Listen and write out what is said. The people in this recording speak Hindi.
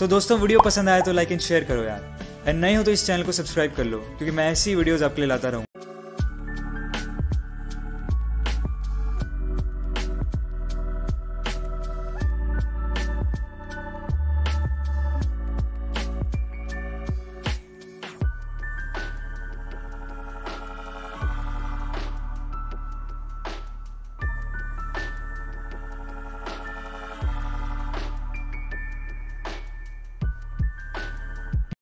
सो दोस्तों वीडियो पसंद आए तो लाइक एंड शेयर करो यार, एंड नहीं हो तो इस चैनल को सब्सक्राइब कर लो क्योंकि मैं ऐसी वीडियोस आपके लिए लाता रहूँगा।